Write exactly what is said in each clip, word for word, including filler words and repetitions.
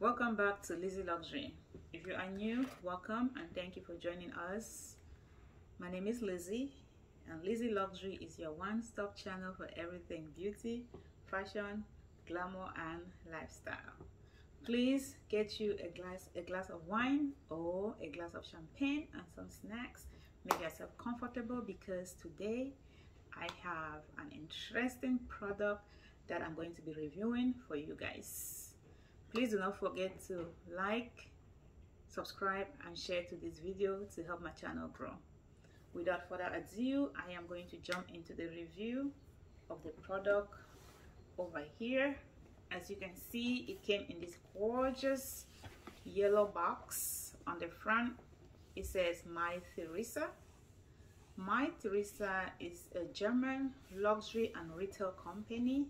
Welcome back to Lizzy Luxury. If you are new, welcome and thank you for joining us. My name is Lizzy and Lizzy Luxury is your one-stop channel for everything beauty, fashion, glamour and lifestyle. Please get you a glass a glass of wine or a glass of champagne and some snacks. Make yourself comfortable because today I have an interesting product that I'm going to be reviewing for you guys. Please do not forget to like, subscribe and share to this video to help my channel grow. Without further ado, I am going to jump into the review of the product over here. As you can see, it came in this gorgeous yellow box. On the front, it says Mytheresa. Mytheresa is a German luxury and retail company.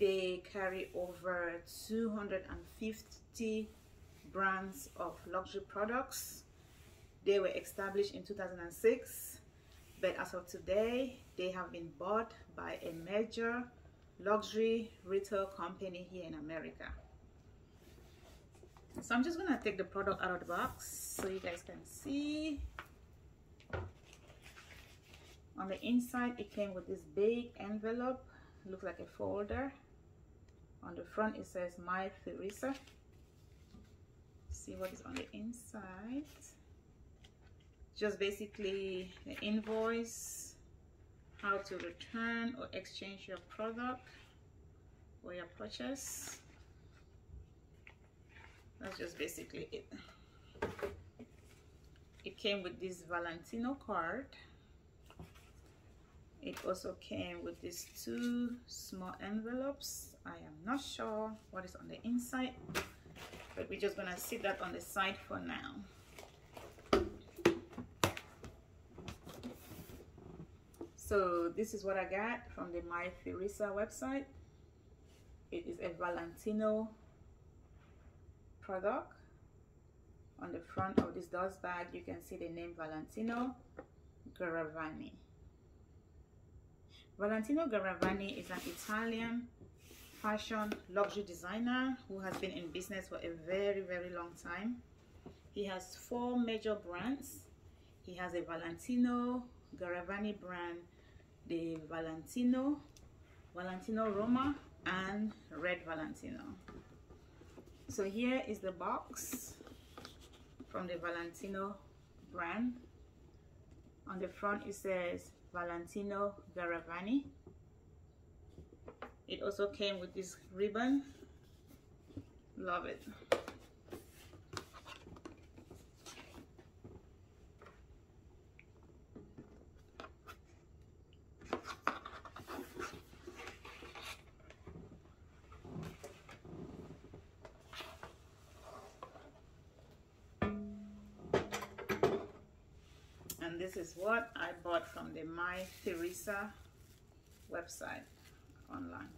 They carry over two hundred fifty brands of luxury products. They were established in two thousand six, but as of today, they have been bought by a major luxury retail company here in America. So I'm just gonna take the product out of the box so you guys can see. On the inside, it came with this big envelope, looks like a folder. On the front, it says Mytheresa. See what is on the inside. Just basically the invoice, how to return or exchange your product or your purchase. That's just basically it. It came with this Valentino card. It also came with these two small envelopes. I am not sure what is on the inside, but we're just gonna sit that on the side for now. So this is what I got from the Mytheresa website. It is a Valentino product. On the front of this dust bag, you can see the name Valentino Garavani. Valentino Garavani is an Italian fashion luxury designer who has been in business for a very, very long time. He has four major brands. He has a Valentino Garavani brand, the Valentino, Valentino Roma, and Red Valentino. So here is the box from the Valentino brand. On the front it says Valentino Garavani. It also came with this ribbon. Love it. This is what I bought from the Mytheresa website online.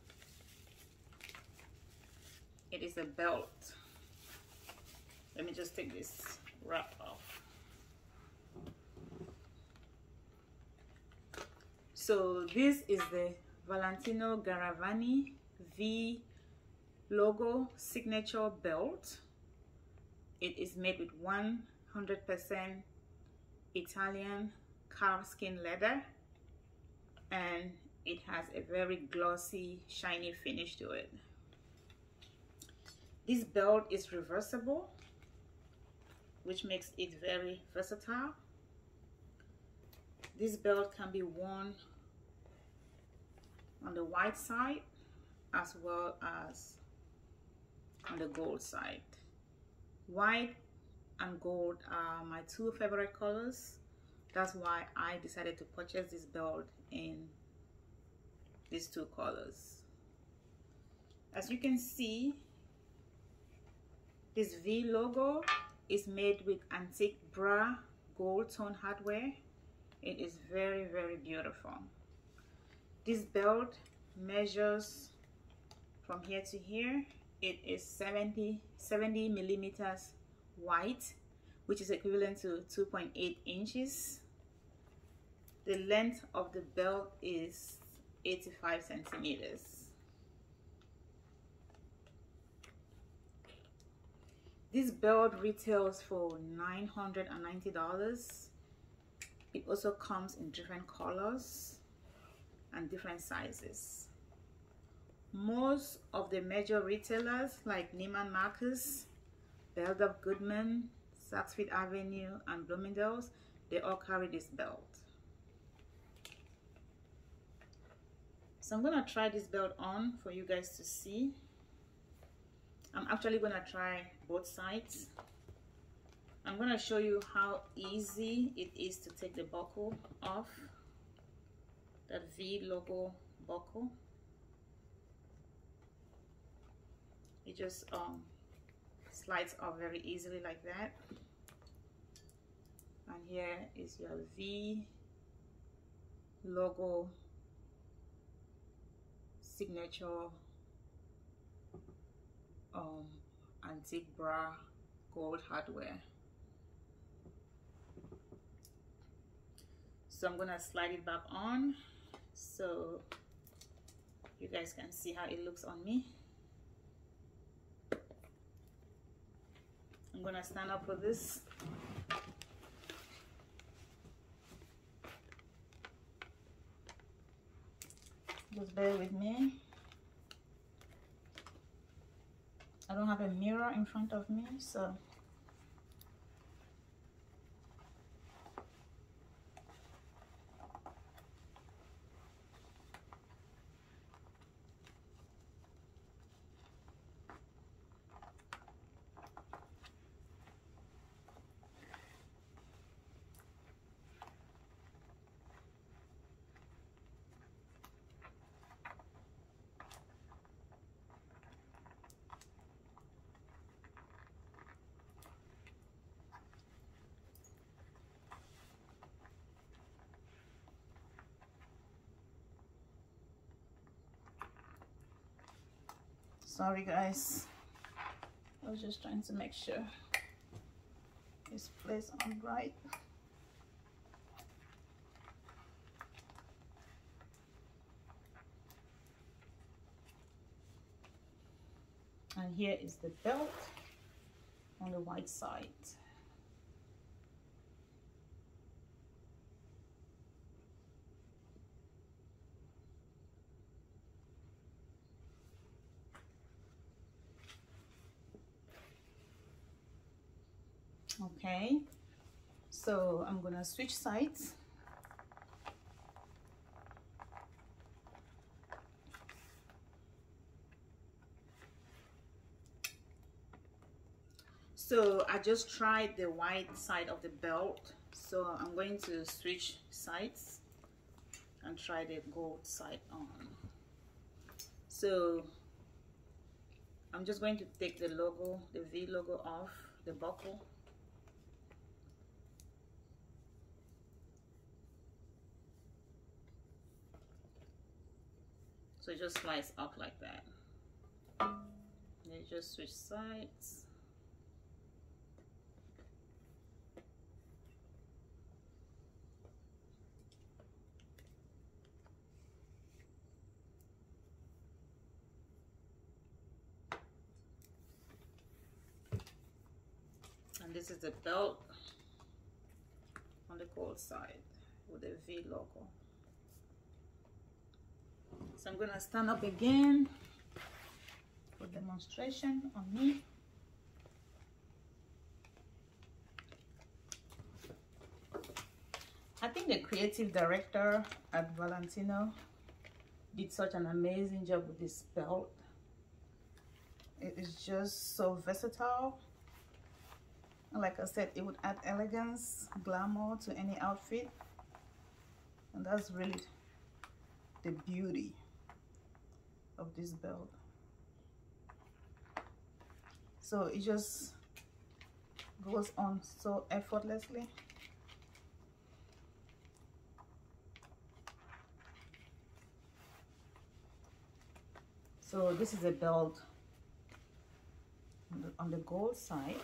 It is a belt. Let me just take this wrap off. So this is the Valentino Garavani V logo signature belt. It is made with one hundred percent Italian calfskin leather, and it has a very glossy, shiny finish to it. This belt is reversible, which makes it very versatile. This belt can be worn on the white side as well as on the gold side. White and gold are my two favorite colors. That's why I decided to purchase this belt in these two colors. As you can see, this V logo is made with antique bra gold tone hardware. It is very, very beautiful. This belt measures from here to here. It is seventy millimeters wide which is equivalent to two point eight inches. The length of the belt is eighty-five centimeters. This belt retails for nine hundred ninety dollars. It also comes in different colors and different sizes. Most of the major retailers like Neiman Marcus, Bergdorf Goodman, Saks Fifth Avenue, and Bloomingdale's, they all carry this belt. So I'm gonna try this belt on for you guys to see. I'm actually gonna try both sides. I'm gonna show you how easy it is to take the buckle off, that V logo buckle. It just um, slides off very easily like that. And here is your V logo signature um, antique bra gold hardware. So I'm gonna slide it back on so you guys can see how it looks on me. I'm gonna stand up for this. Just bear with me. I don't have a mirror in front of me, so sorry guys, I was just trying to make sure it's placed on right. And here is the belt on the white side. Okay, so I'm gonna switch sides. So I just tried the white side of the belt, so I'm going to switch sides and try the gold side on. So I'm just going to take the logo, the V logo off the buckle. So it just slides up like that. Then just switch sides. And this is the belt on the gold side with the V logo. So I'm gonna stand up again for demonstration on me. I think the creative director at Valentino did such an amazing job with this belt. It is just so versatile. And like I said, it would add elegance, glamour to any outfit. And that's really the beauty of this belt. So it just goes on so effortlessly. So this is a belt on the, on the gold side.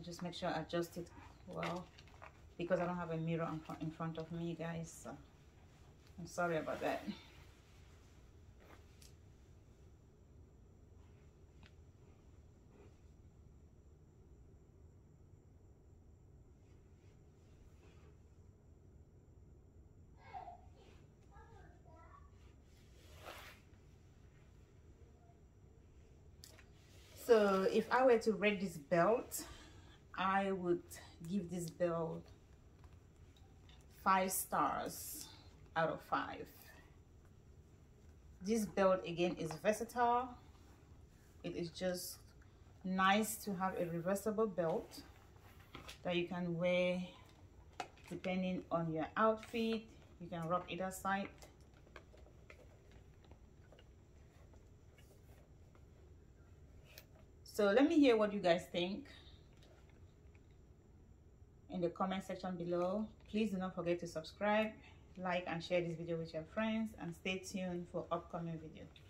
I just make sure I adjust it well because I don't have a mirror in front of me, guys, so I'm sorry about that. So if I were to rate this belt, I would give this belt five stars out of five. This belt again is versatile. It is just nice to have a reversible belt that you can wear depending on your outfit. You can rock either side. So let me hear what you guys think in the comment section below. Please do not forget to subscribe, like, and share this video with your friends, and stay tuned for upcoming videos.